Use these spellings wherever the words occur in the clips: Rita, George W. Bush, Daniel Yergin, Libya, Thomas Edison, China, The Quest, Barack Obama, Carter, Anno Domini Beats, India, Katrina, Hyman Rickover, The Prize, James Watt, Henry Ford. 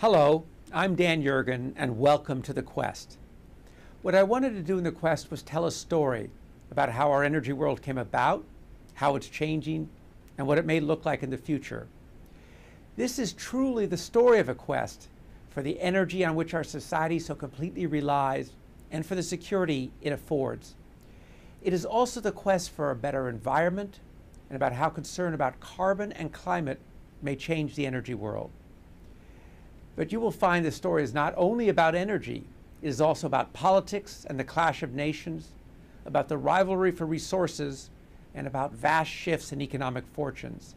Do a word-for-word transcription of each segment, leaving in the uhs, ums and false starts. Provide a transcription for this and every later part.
Hello, I'm Dan Yergin, and welcome to The Quest. What I wanted to do in The Quest was tell a story about how our energy world came about, how it's changing, and what it may look like in the future. This is truly the story of a quest for the energy on which our society so completely relies and for the security it affords. It is also the quest for a better environment and about how concern about carbon and climate may change the energy world. But you will find this story is not only about energy, it is also about politics and the clash of nations, about the rivalry for resources, and about vast shifts in economic fortunes.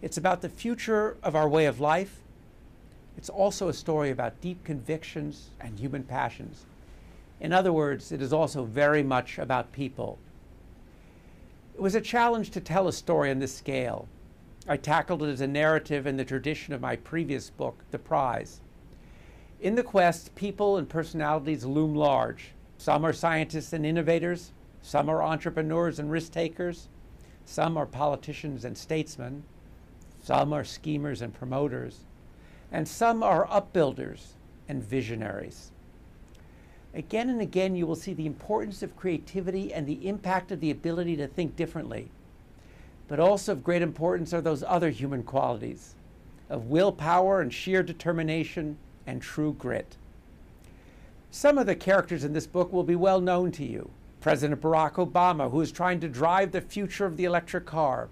It's about the future of our way of life. It's also a story about deep convictions and human passions. In other words, it is also very much about people. It was a challenge to tell a story on this scale. I tackled it as a narrative in the tradition of my previous book, The Prize. In The Quest, people and personalities loom large. Some are scientists and innovators. Some are entrepreneurs and risk takers. Some are politicians and statesmen. Some are schemers and promoters. And some are upbuilders and visionaries. Again and again, you will see the importance of creativity and the impact of the ability to think differently. But also of great importance are those other human qualities of willpower and sheer determination and true grit. Some of the characters in this book will be well known to you. President Barack Obama, who is trying to drive the future of the electric car,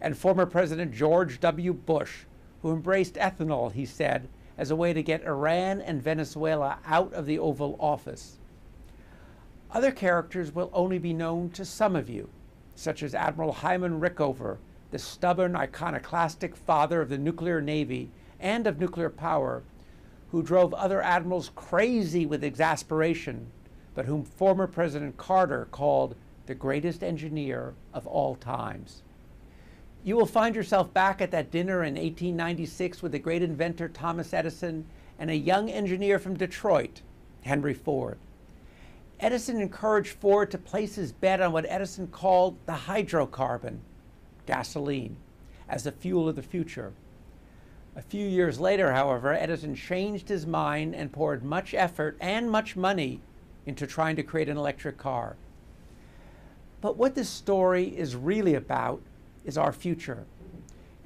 and former President George W. Bush, who embraced ethanol, he said, as a way to get Iran and Venezuela out of the Oval Office. Other characters will only be known to some of you, such as Admiral Hyman Rickover, the stubborn, iconoclastic father of the nuclear navy and of nuclear power, who drove other admirals crazy with exasperation, but whom former President Carter called the greatest engineer of all times. You will find yourself back at that dinner in eighteen ninety-six with the great inventor Thomas Edison and a young engineer from Detroit, Henry Ford. Edison encouraged Ford to place his bet on what Edison called the hydrocarbon, gasoline, as the fuel of the future. A few years later, however, Edison changed his mind and poured much effort and much money into trying to create an electric car. But what this story is really about is our future.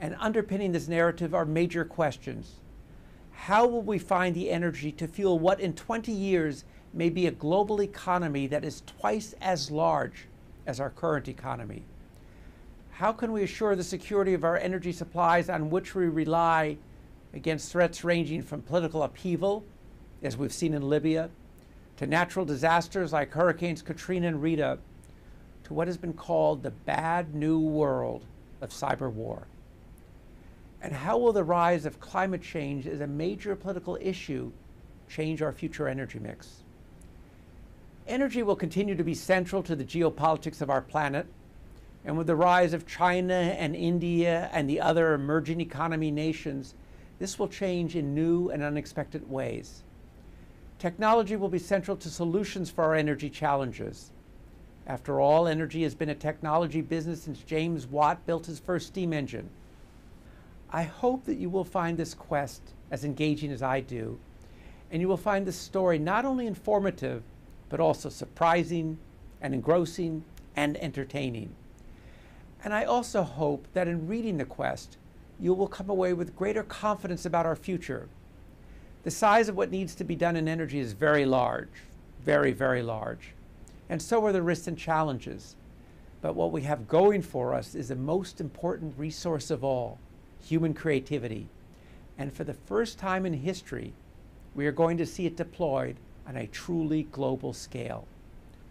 And underpinning this narrative are major questions. How will we find the energy to fuel what in twenty years may be a global economy that is twice as large as our current economy? How can we assure the security of our energy supplies on which we rely against threats ranging from political upheaval, as we've seen in Libya, to natural disasters like Hurricanes Katrina and Rita, to what has been called the bad new world of cyber war? And how will the rise of climate change as a major political issue change our future energy mix? Energy will continue to be central to the geopolitics of our planet, and with the rise of China and India and the other emerging economy nations, this will change in new and unexpected ways. Technology will be central to solutions for our energy challenges. After all, energy has been a technology business since James Watt built his first steam engine. I hope that you will find this quest as engaging as I do, and you will find this story not only informative, but also surprising and engrossing and entertaining. And I also hope that in reading The Quest, you will come away with greater confidence about our future. The size of what needs to be done in energy is very large, very, very large. And so are the risks and challenges. But what we have going for us is the most important resource of all, human creativity. And for the first time in history, we are going to see it deployed on a truly global scale.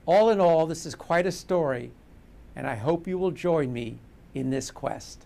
All in all, this is quite a story, and I hope you will join me in this quest.